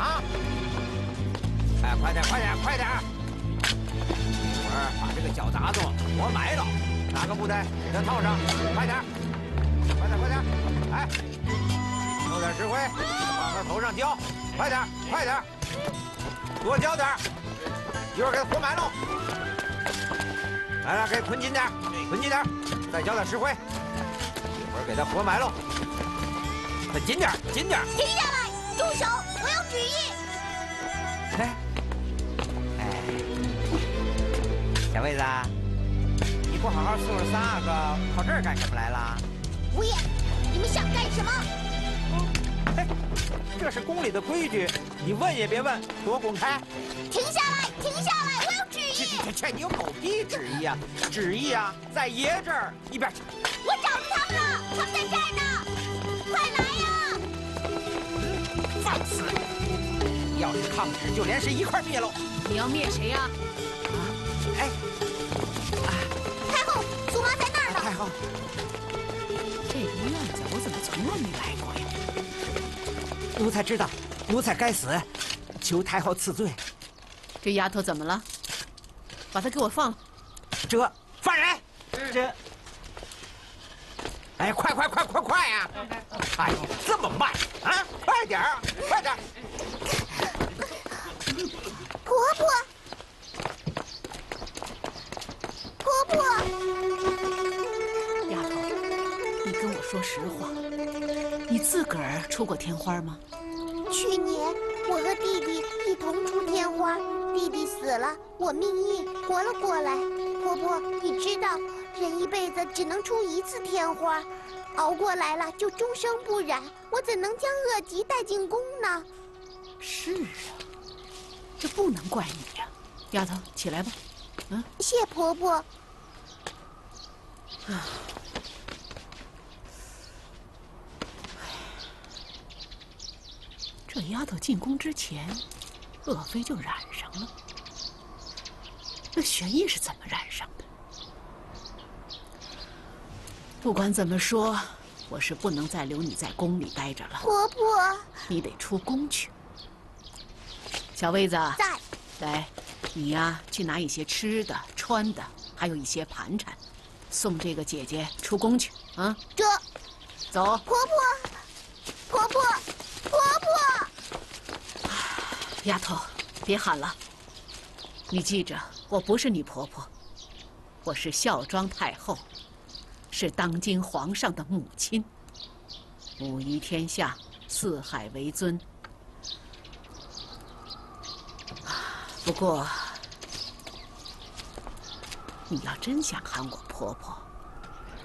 啊！哎，快点，快点，快点！一会儿把这个脚杂子活埋了，拿个布袋给它套上，快点，快点，快点！哎，弄点石灰往他头上浇，快点，快点，多浇点，一会儿给它活埋喽。来来，给捆紧点，捆紧点，再浇点石灰，一会儿给它活埋喽。 紧点，紧点！停下来，住手！我有旨意。哎，哎，小妹子，你不好好伺候三阿哥，跑这儿干什么来了？五爷，你们想干什么？哎，这是宫里的规矩，你问也别问，给我滚开！停下来，停下来！我有旨意。切，你有狗屁旨意啊！旨意啊，在爷这儿，一边去。我找着他们了，他们在这儿呢，快来！ 放肆！要是抗旨，就连谁一块灭喽！你要灭谁呀？啊！哎！啊！太后，苏妈在那儿呢。太后，这一乱子我怎么从来没来过呀？奴才知道，奴才该死，求太后赐罪。这丫头怎么了？把她给我放了！这放人！这……哎，快快快快快呀！哎呦，这么慢！ 啊！快点儿，快点儿！婆婆，婆婆，丫头，你跟我说实话，你自个儿出过天花吗？去年我和弟弟一同出天花，弟弟死了，我命硬活了过来。婆婆，你知道，人一辈子只能出一次天花。 熬过来了就终生不染，我怎能将恶疾带进宫呢？是啊，这不能怪你呀、啊，丫头，起来吧。嗯，谢婆婆。啊，这丫头进宫之前，鄂妃就染上了。那玄烨是怎么染上的？ 不管怎么说，我是不能再留你在宫里待着了。婆婆，你得出宫去。小卫子，在。来，你呀，去拿一些吃的、穿的，还有一些盘缠，送这个姐姐出宫去啊。这，走。婆婆，婆婆，婆婆。丫头，别喊了。你记着，我不是你婆婆，我是孝庄太后。 是当今皇上的母亲，母仪天下，四海为尊。不过，你要真想喊我婆婆，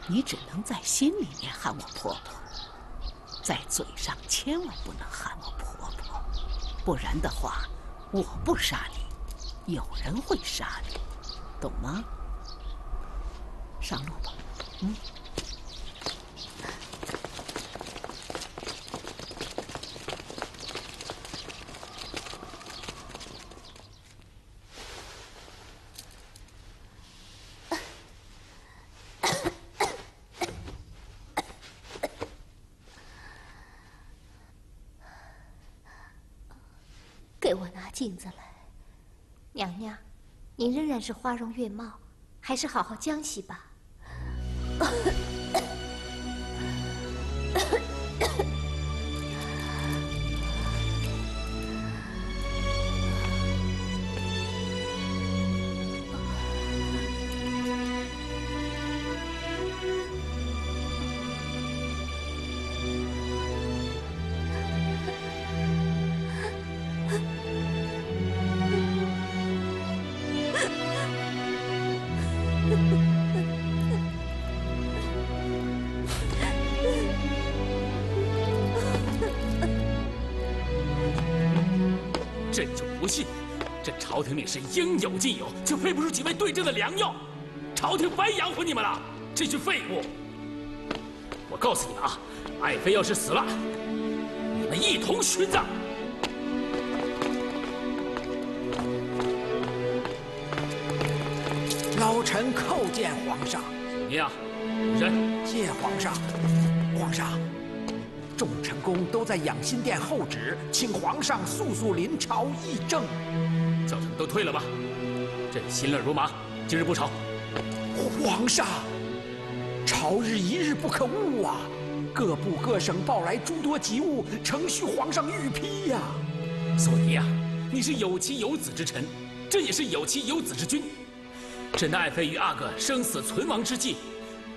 你只能在心里面喊我婆婆，在嘴上千万不能喊我婆婆，不然的话，我不杀你，有人会杀你，懂吗？上路吧。 嗯，给我拿镜子来，娘娘，您仍然是花容月貌，还是好好将息吧。 朝廷里是应有尽有，却配不出几味对症的良药，朝廷白养活你们了，这群废物！我告诉你们啊，爱妃要是死了，你们一同殉葬。老臣叩见皇上。怎么样？忍。谢皇上。皇上，众臣工都在养心殿候旨，请皇上速速临朝议政。叫他们都退了吧，朕心乱如麻，今日不朝。皇上，朝日一日不可误啊！各部各省报来诸多急务，程序皇上御批呀。索尼呀，你是有妻有子之臣，朕也是有妻有子之君。朕的爱妃与阿哥生死存亡之际，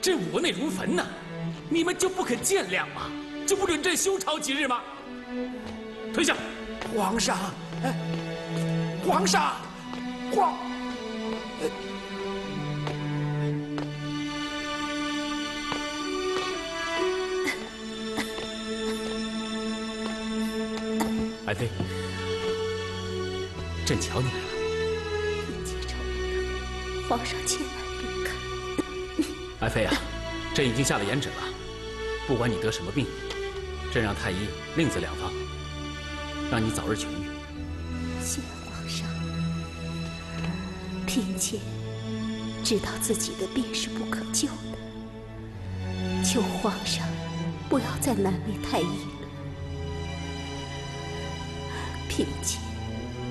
朕我内如焚呐，你们就不肯见谅吗？ 就不准朕休朝几日吗？退下！皇上，皇上，爱妃，朕瞧你来了。你接着我，皇上千万别看。爱妃啊，朕已经下了严旨了，不管你得什么病。 朕让太医另择良方，让你早日痊愈。谢皇上，嫔妾知道自己的病是不可救的，求皇上不要再难为太医了。嫔妾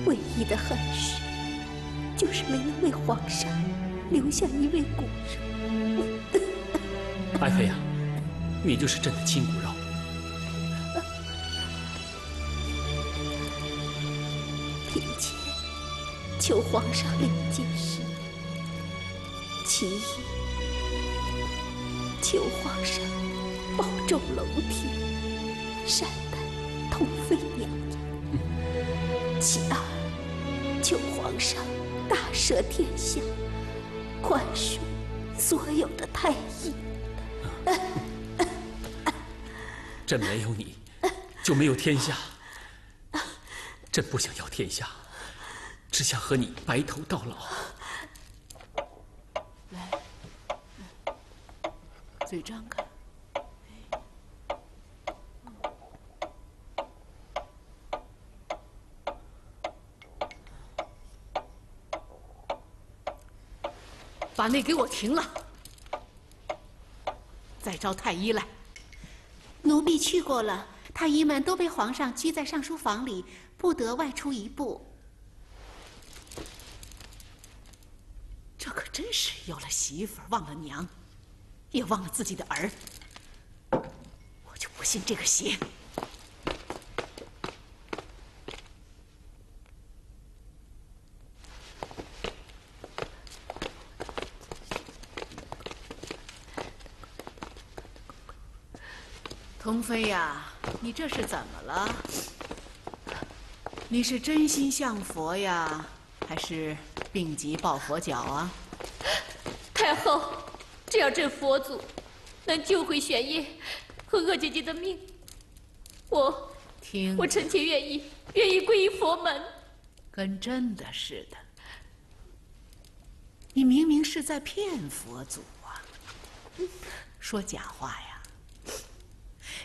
唯一的憾事，就是没能为皇上留下一位骨肉。爱妃呀，你就是朕的亲骨肉。 嫔妾求皇上两件事：其一，求皇上保重楼梯，善待同妃娘娘；其二，求皇上大赦天下，宽恕所有的太医。朕没有你，就没有天下。 朕不想要天下，只想和你白头到老。来，嘴张开。把那给我停了！再招太医来。奴婢去过了，太医们都被皇上拘在尚书房里。 不得外出一步。这可真是有了媳妇忘了娘，也忘了自己的儿。我就不信这个邪。童妃呀，你这是怎么了？ 你是真心向佛呀，还是病急抱佛脚啊？太后，只要朕佛祖能救回玄烨和鄂姐姐的命，我臣妾愿意皈依佛门。跟真的似的，你明明是在骗佛祖啊！说假话呀！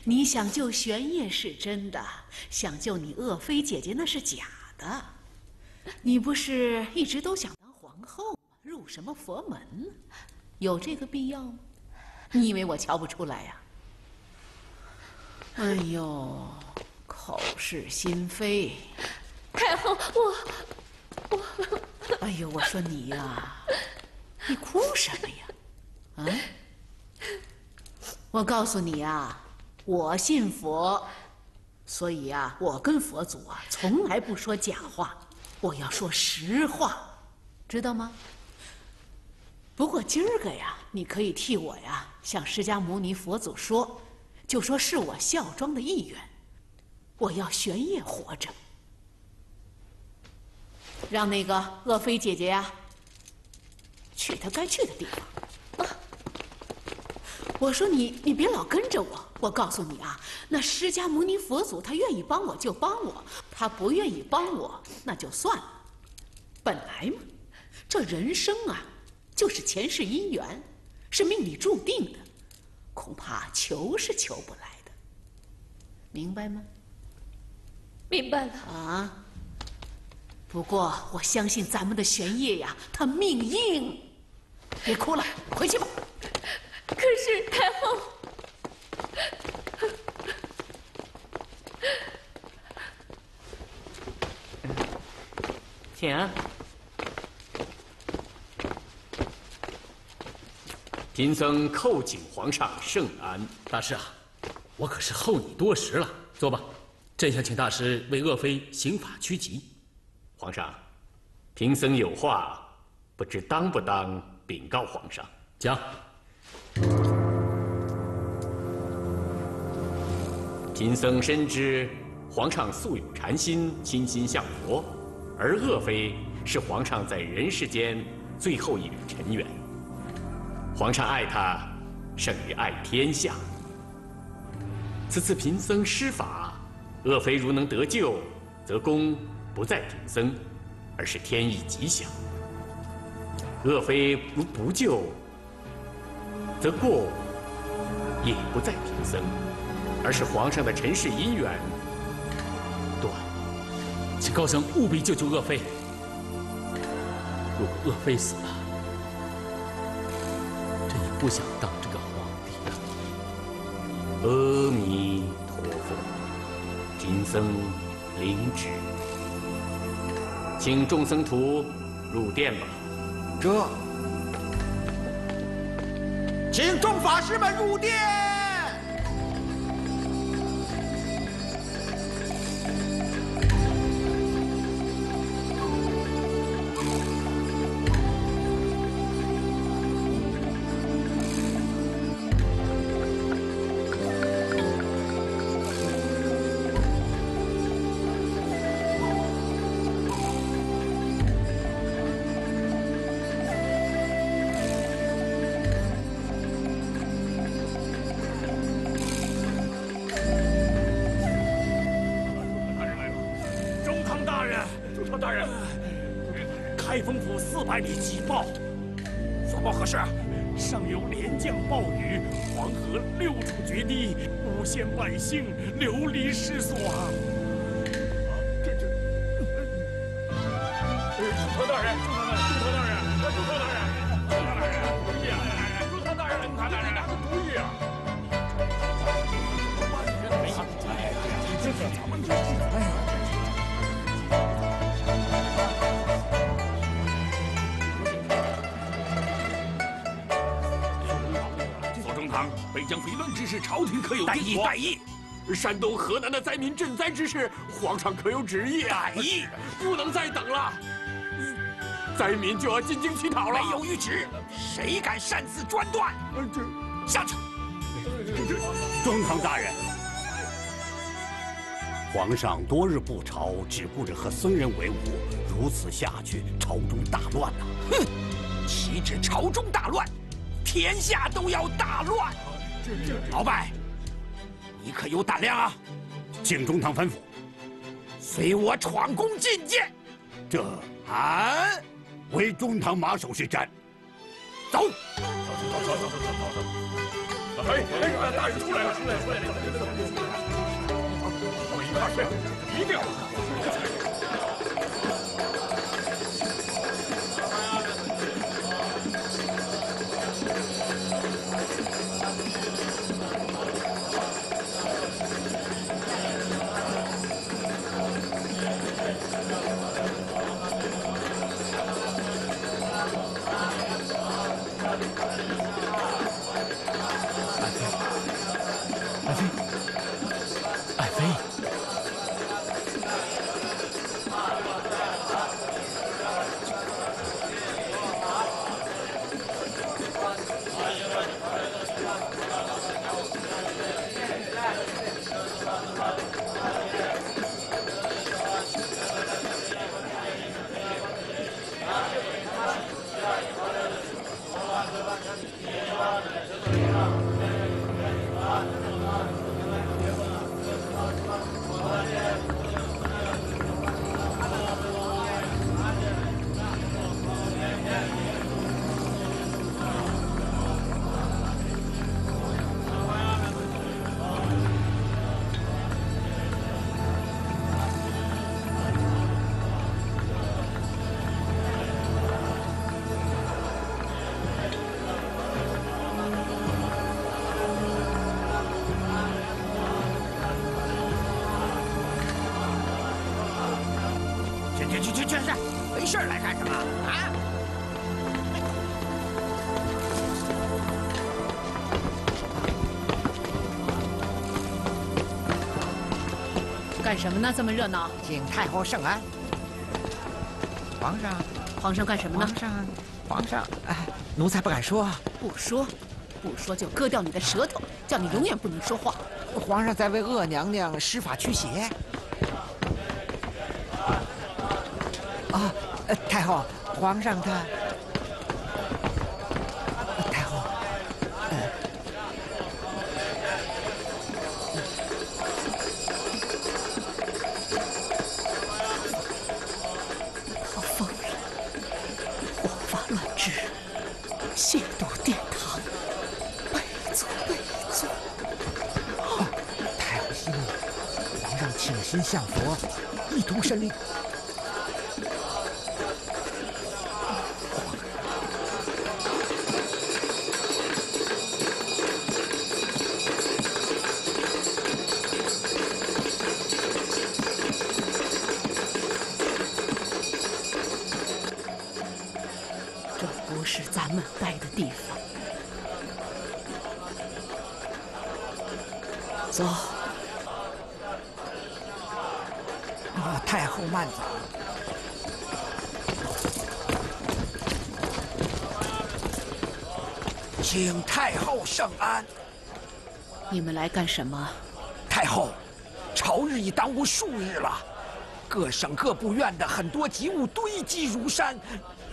你想救玄烨是真的，想救你鄂妃姐姐那是假的。你不是一直都想当皇后吗？入什么佛门？有这个必要吗？你以为我瞧不出来呀？哎呦，口是心非！太后，我……哎呦，我说你呀，你哭什么呀？啊？我告诉你呀。 我信佛，所以啊，我跟佛祖啊，从来不说假话，我要说实话，知道吗？不过今儿个呀，你可以替我呀，向释迦牟尼佛祖说，就说是我孝庄的意愿，我要玄烨活着，让那个鄂妃姐姐呀，去她该去的地方。 我说你别老跟着我。我告诉你啊，那释迦牟尼佛祖他愿意帮我就帮我，他不愿意帮我那就算了。本来嘛，这人生啊，就是前世姻缘，是命里注定的，恐怕求是求不来的，明白吗？明白了啊。不过我相信咱们的玄烨呀，他命硬。别哭了，回去吧。 可是太后，听。贫僧叩请皇上圣安。大师啊，我可是候你多时了。坐吧，朕想请大师为鄂妃刑法趋吉。皇上，贫僧有话，不知当不当禀告皇上？讲。 贫僧深知，皇上素有禅心，倾心向佛，而鄂妃是皇上在人世间最后一缕尘缘。皇上爱她，胜于爱天下。此次贫僧施法，鄂妃如能得救，则功不在贫僧，而是天意吉祥；鄂妃如不救，则过也不在贫僧。 而是皇上的尘世姻缘断，请高僧务必救救鄂妃。如果鄂妃死了，朕也不想当这个皇帝了。阿弥陀佛，贫僧领旨，请众僧徒入殿吧。这，请众法师们入殿。 百姓流离失所啊！这，朱常大人，朱常大人，同意啊！朱常大人，同意啊！哎呀，左宗棠，北疆肥乱之事，朝廷可有定夺？ 大义，山东、河南的灾民赈灾之事，皇上可有旨意？大义，不能再等了，灾民就要进京乞讨了。没有谕旨，谁敢擅自专断？下去。中堂大人，皇上多日不朝，只顾着和僧人为伍，如此下去，朝中大乱呐！哼，岂止朝中大乱，天下都要大乱。鳌拜。 你可有胆量啊！请中堂反腐，随我闯宫觐见。这俺为中堂马首是瞻。走。走。哎，大人出来了，出来！我一大事，一定要。 去！没事来干什么啊？干什么呢？这么热闹？请太后圣安。皇上，皇上干什么呢？皇上，哎，奴才不敢说。不说就割掉你的舌头，叫你永远不能说话。皇上在为鄂娘娘施法驱邪。 太后，皇上他……太后，好疯人，枉法乱治，亵渎殿堂，背祖！太后息怒，皇上请心向佛，一同神灵。 走，太后慢走。请太后圣安。你们来干什么？太后，朝日已当务数日了，各省各部院的很多急务堆积如山，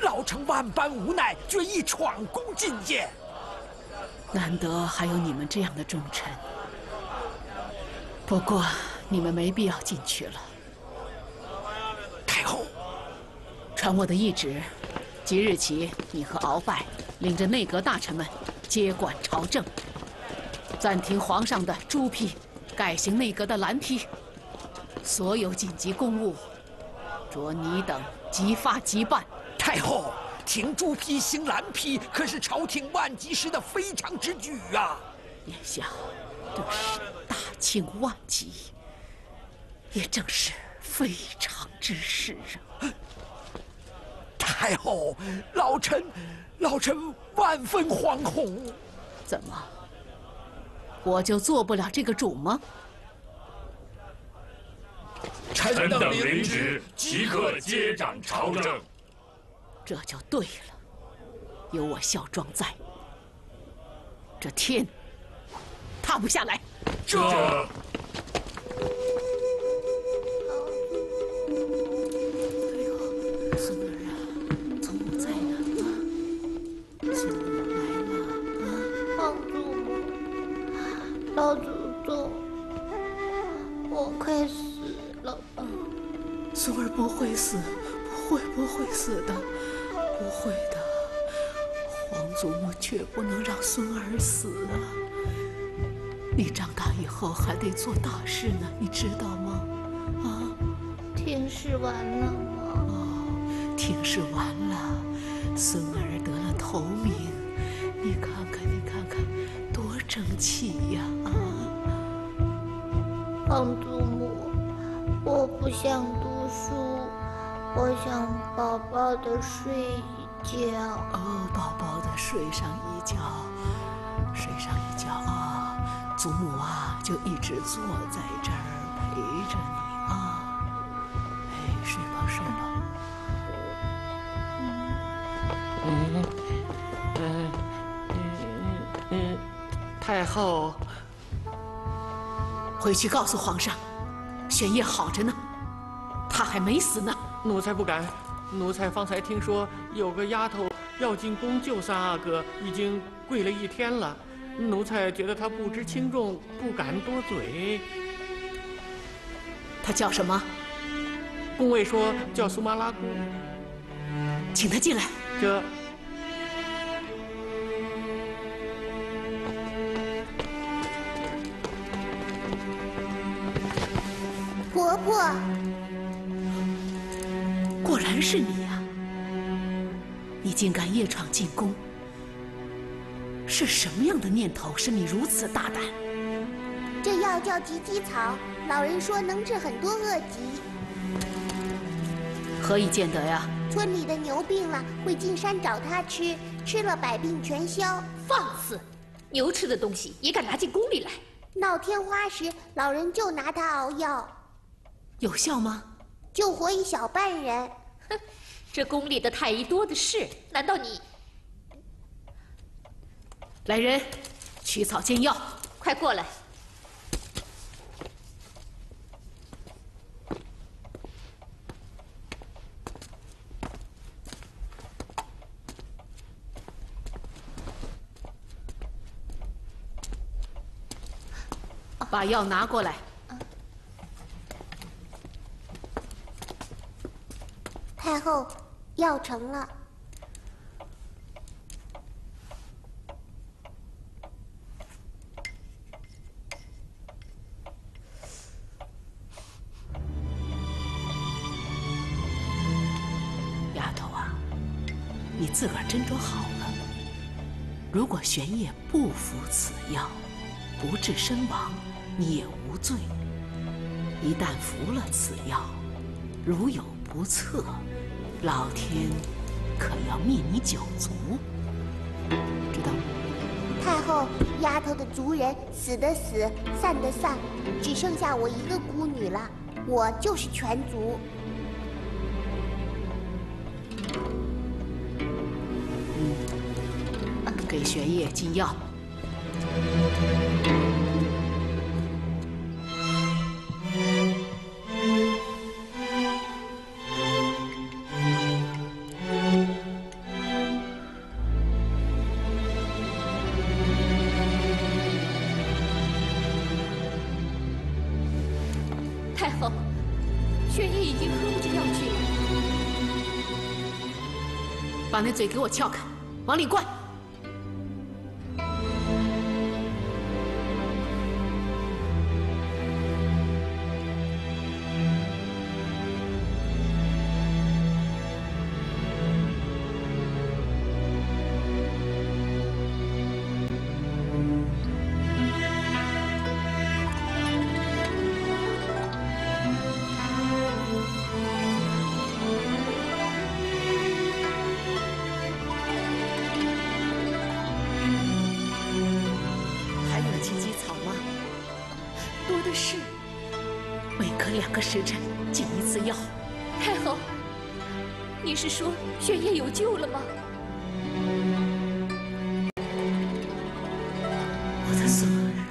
老臣万般无奈，决意闯宫觐见。难得还有你们这样的忠臣。 不过，你们没必要进去了。太后，传我的懿旨，即日起，你和鳌拜领着内阁大臣们接管朝政，暂停皇上的朱批，改行内阁的蓝批。所有紧急公务，着你等即发即办。太后，停朱批，行蓝批，可是朝廷万急时的非常之举啊！眼下，这是。 庆万急，也正是非常之事啊！太后，老臣万分惶恐。怎么，我就做不了这个主吗？臣等领旨，即刻接掌朝政。这就对了，有我孝庄在，这天塌不下来。 这孙儿啊，从我在哪啊？孙儿来了啊！老祖宗，我快死了！孙儿不会死，不会死的，不会的。皇祖母绝不能让孙儿死啊！ 你长大以后还得做大事呢，你知道吗？啊，天是完了吗？哦，天是完了，孙儿得了头名，你看看，多争气呀！啊，皇祖母，我不想读书，我想饱饱的睡一觉。哦，饱饱的睡上一觉，啊！ 祖母啊，就一直坐在这儿陪着你啊！哎，睡吧，太后，回去告诉皇上，玄烨好着呢，他还没死呢。奴才不敢，奴才方才听说有个丫头要进宫救三阿哥，已经跪了一天了。 奴才觉得他不知轻重，不敢多嘴。他叫什么？宫卫说叫苏麻拉姑。请他进来。这。婆婆，果然是你呀！你竟敢夜闯进宫！ 是什么样的念头使你如此大胆？这药叫急急草，老人说能治很多恶疾。何以见得呀？村里的牛病了，会进山找他吃，吃了百病全消。放肆！牛吃的东西也敢拿进宫里来？闹天花时，老人就拿它熬药，有效吗？就活一小半人。哼，这宫里的太医多的是，难道你？来人，取草煎药，快过来！ 把药拿过来。太后，药成了。丫头啊，你自个儿斟酌好了。如果玄烨不服此药，不治身亡。 你也无罪。一旦服了此药，如有不测，老天可要灭你九族，知道吗？太后，丫头的族人死的死，散的散，只剩下我一个孤女了，我就是全族。给玄烨进药。 把那嘴给我撬开，往里灌。时辰进一次药，太后，你是说玄烨有救了吗？我的孙儿啊，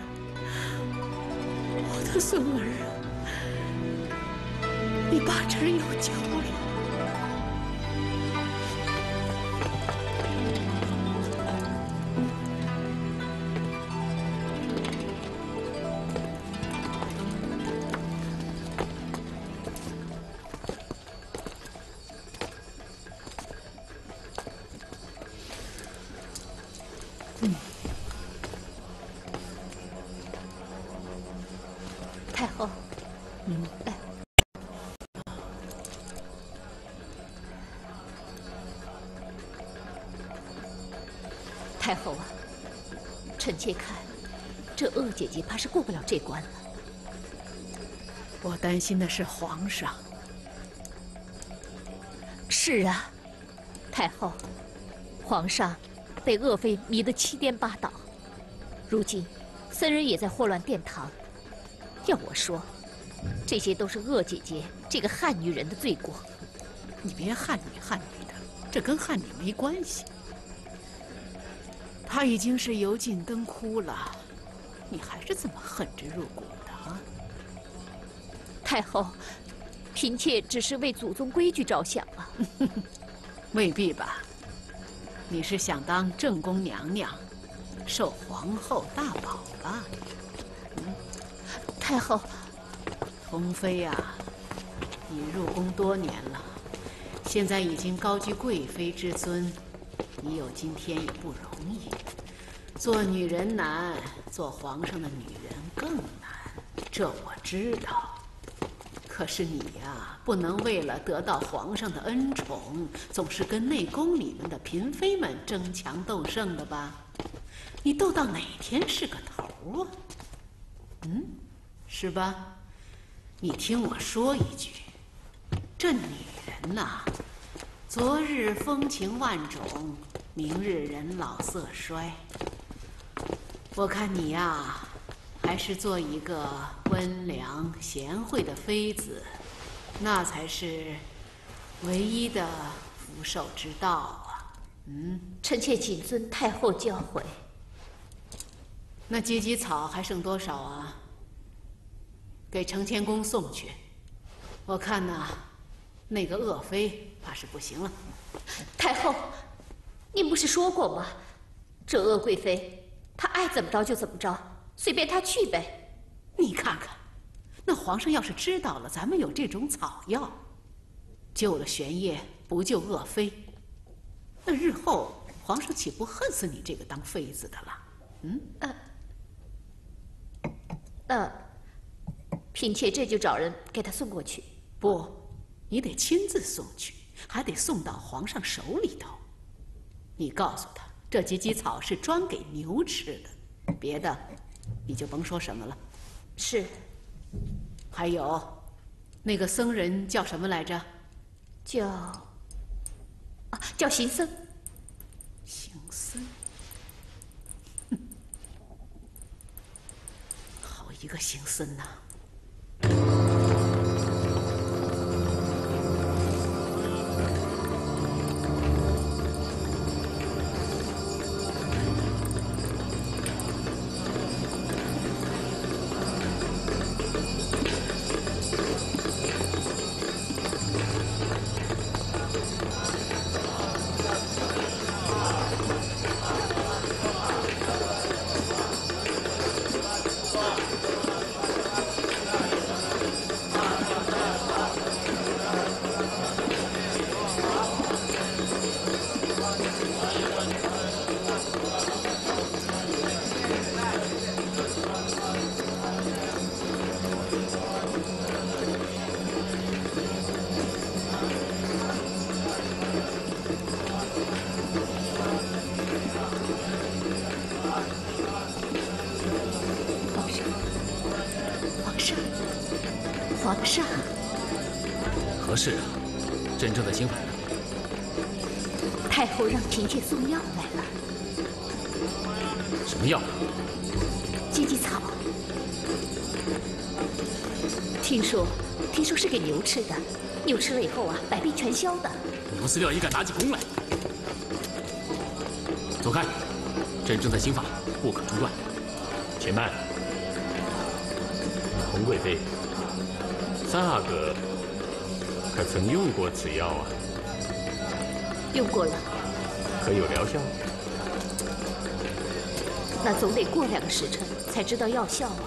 我的孙儿啊，你八成有救太后啊，臣妾看，这鄂姐姐怕是过不了这关了。我担心的是皇上。是啊，太后，皇上被鄂妃迷得七颠八倒，如今僧人也在祸乱殿堂。要我说，这些都是鄂姐姐这个汉女人的罪过。你别汉女的，这跟汉女没关系。 他已经是油尽灯枯了，你还是这么恨之入骨的啊！太后，嫔妾只是为祖宗规矩着想啊。未必吧？你是想当正宫娘娘，受皇后大宝吧？太后，红妃呀、啊，你入宫多年了，现在已经高居贵妃之尊，你有今天也不容易。 做女人难，做皇上的女人更难，这我知道。可是你呀，不能为了得到皇上的恩宠，总是跟内宫里面的嫔妃们争强斗胜的吧？你斗到哪天是个头啊？嗯，是吧？你听我说一句，这女人呐，昨日风情万种，明日人老色衰。我看你呀，还是做一个温良贤惠的妃子，那才是唯一的福寿之道啊。嗯，臣妾谨遵太后教诲。那芨芨草还剩多少啊？给承乾宫送去。我看呐，那个鄂妃怕是不行了。太后，您不是说过吗？这鄂贵妃，她爱怎么着就怎么着，随便她去呗。你看看，那皇上要是知道了咱们有这种草药，救了玄烨，不救鄂妃，那日后皇上岂不恨死你这个当妃子的了？嗯？嫔妾这就找人给他送过去。不，你得亲自送去，还得送到皇上手里头。你告诉他，这芨芨草是专给牛吃的，别的你就甭说什么了。是。还有，那个僧人叫什么来着？叫行僧。行僧，好一个行僧呐！ 是啊，真正的新闻呢？太后让嫔妾送药来了。什么药？芨芨草。听说是给牛吃的，牛吃了以后啊，百病全消的。牛饲料也敢拿起弓来？走开！真正的刑法不可中断。且慢，红贵妃，三阿哥。 可曾用过此药啊？用过了。可有疗效？那总得过2个时辰才知道药效啊。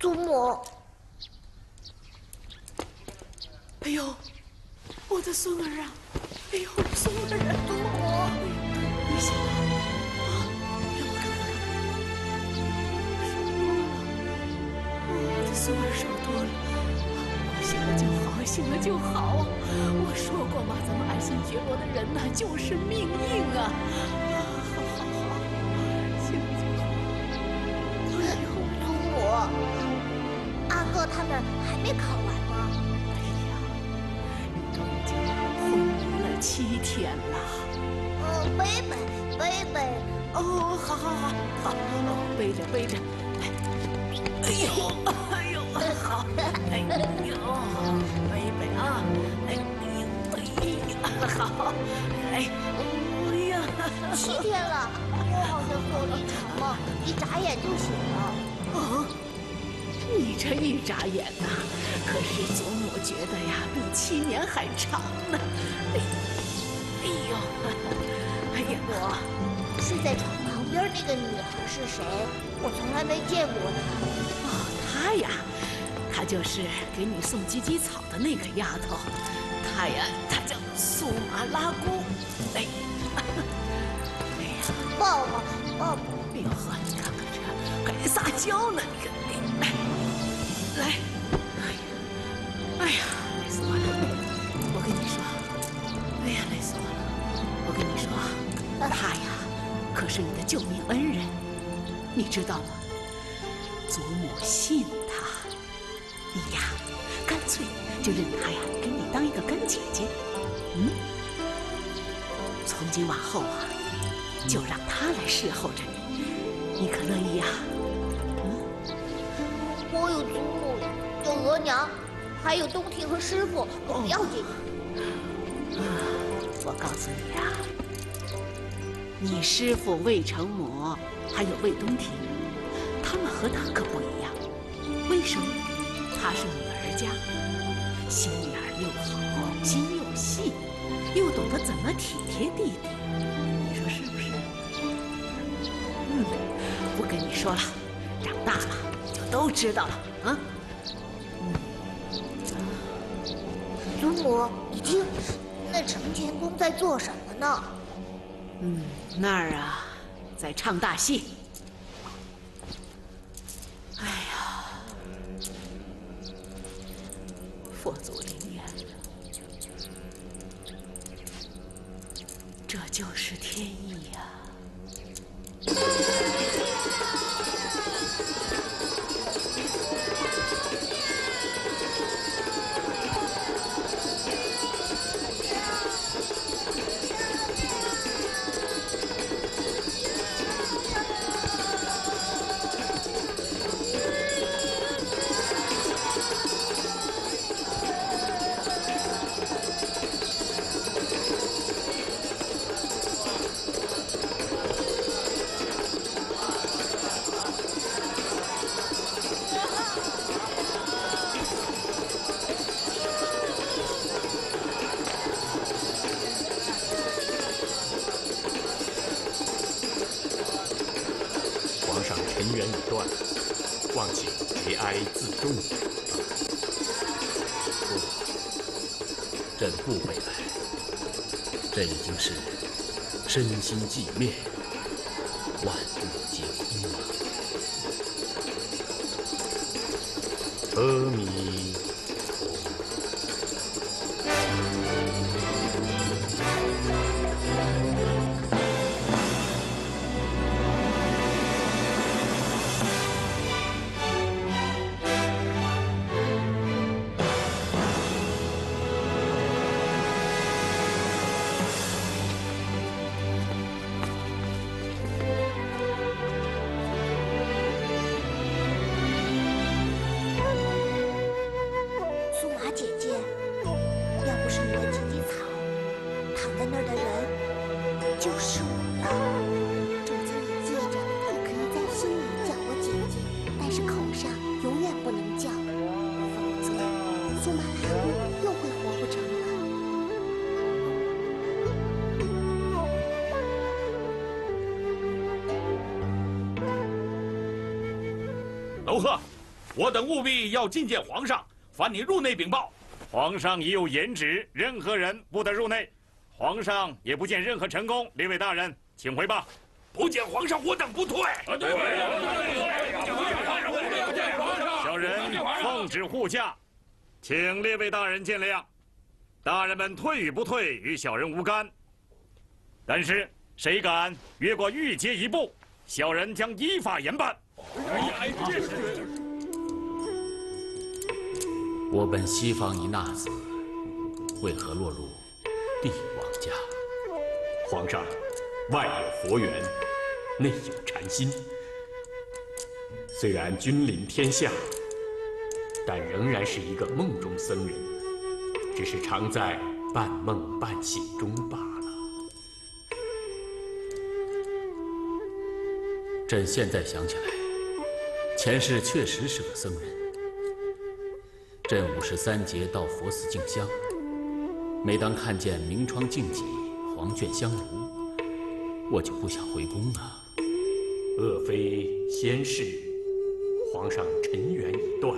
祖母，哎呦，我的孙儿啊！哎呦，孙儿啊！祖母，你醒了啊！让我看看，我的孙儿受多了，醒了就好，醒了就好。我说过嘛，咱们爱新觉罗的人呐，就是命硬啊。 他们还没考完吗？哎呀，都已经昏迷了7天了。背背。哦，好，背着。哎呦，好，哎呦，背背啊，哎呦。的好。哎，哎呀，7天了，我好像做了一场梦，一眨眼就醒了。哦，你这一眨眼呐，可是祖母觉得呀，比7年还长呢。哎呦，哎呀，我睡在床旁边那个女孩是谁？我从来没见过她。哦，她呀。 她就是给你送鸡鸡草的那个丫头，她呀，她叫苏麻拉姑。哎，哎呀，抱抱抱抱！哎呦呵，你看看这，还撒娇呢，你看，来，哎呀，累死我了！我跟你说，哎呀，累死我了！我跟你说，她呀，可是你的救命恩人，你知道吗？祖母信她。 你呀，干脆就认她呀，给你当一个干姐姐。嗯，从今往后啊，就让她来侍候着你，你可乐意呀？嗯，我有祖母，有额娘，还有东婷和师傅，我不要这个。啊，我告诉你啊，你师傅魏成魔，还有魏东婷，他们和她可不一样。为什么？ 她是女儿家，心眼又好，心又细，又懂得怎么体贴弟弟，你说是不是？嗯，不跟你说了，长大了你就都知道了啊。祖母，你听，那承乾宫在做什么呢？嗯，那儿啊，在唱大戏。 佛祖灵验了，这就是天意呀！身心寂灭，万物皆空啊！阿弥陀楼贺，我等务必要觐见皇上，烦你入内禀报。皇上已有严旨，任何人不得入内。皇上也不见任何臣工。列位大人，请回吧。不见皇上，我等不退。啊，对，小人奉旨护驾，请列位大人见谅。大人们退与不退，与小人无干。但是谁敢越过御阶一步，小人将依法严办。 我本西方一纳子，为何落入帝王家？皇上，外有佛缘，内有禅心。虽然君临天下，但仍然是一个梦中僧人，只是常在半梦半醒中罢了。朕现在想起来，前世确实是个僧人。朕53节到佛寺静香，每当看见明窗净几、黄卷香炉，我就不想回宫了。鄂妃仙逝，皇上尘缘已断。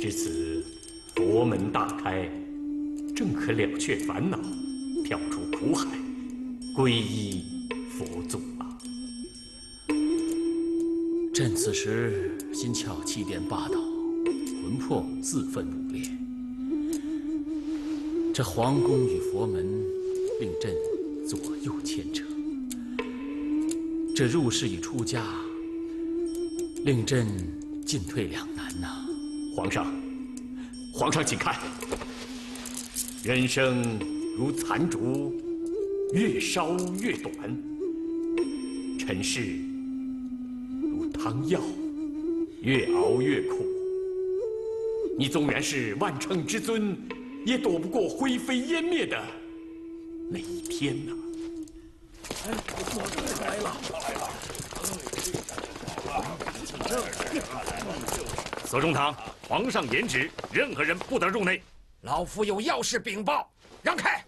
至此，佛门大开，正可了却烦恼，跳出苦海，皈依佛祖啊！朕此时心窍七颠八倒，魂魄自分五裂。这皇宫与佛门，令朕左右牵扯。 这入世与出家，令朕进退两难呐。皇上请看，人生如残烛，越烧越短；尘世如汤药，越熬越苦。你纵然是万乘之尊，也躲不过灰飞烟灭的那一天呐。 来了！索中堂，皇上严旨，任何人不得入内。老夫有要事禀报，让开！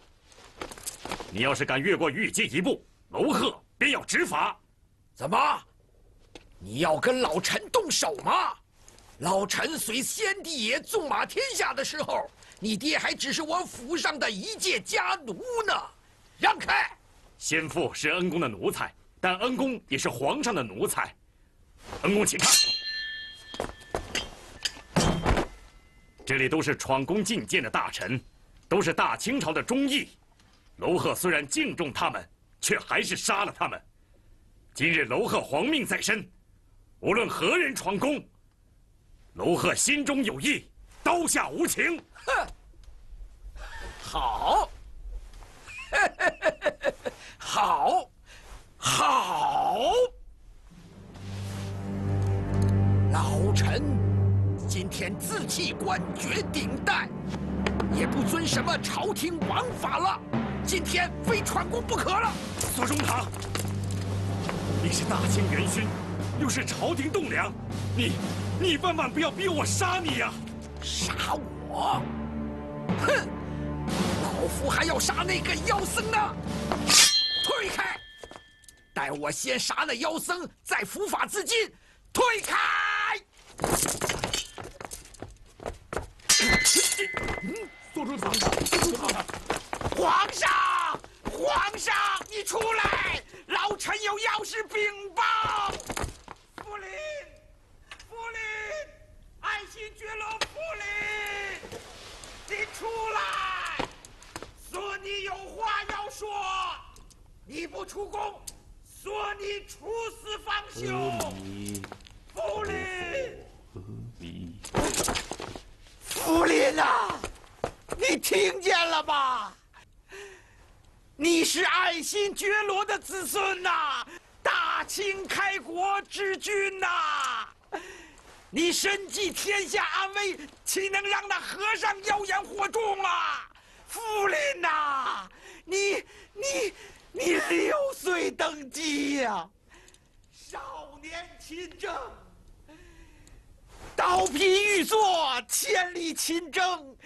你要是敢越过御界一步，谋贺，便要执法。怎么？你要跟老臣动手吗？老臣随先帝爷纵马天下的时候，你爹还只是我府上的一介家奴呢。让开！ 先父是恩公的奴才，但恩公也是皇上的奴才。恩公，请看，这里都是闯宫进谏的大臣，都是大清朝的忠义。楼贺虽然敬重他们，却还是杀了他们。今日楼贺皇命在身，无论何人闯宫，楼贺心中有意，刀下无情。哼，好。 好，老臣今天自弃官爵顶戴，也不遵什么朝廷王法了。今天非闯宫不可了。索中堂，你是大清元勋，又是朝廷栋梁，你万万不要逼我杀你呀！杀我？哼！ 老夫还要杀那个妖僧呢！推开！待我先杀了妖僧，再伏法自尽。推开！做出堂，皇上，皇上，你出来！老臣有要事禀报。福临，福临，爱新觉罗福临，你出来！ 说你有话要说，你不出宫，说你处死方休。福临，福临啊，你听见了吧？你是爱新觉罗的子孙呐，大清开国之君呐，你身济天下安危，岂能让那和尚妖言惑众啊？ 福临呐，你6岁登基呀，少年勤政，刀劈玉座，千里勤政，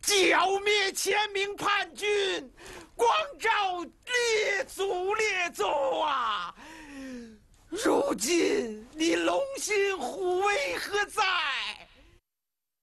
剿灭1000名叛军，光照列祖列宗啊！如今你龙心虎威何在？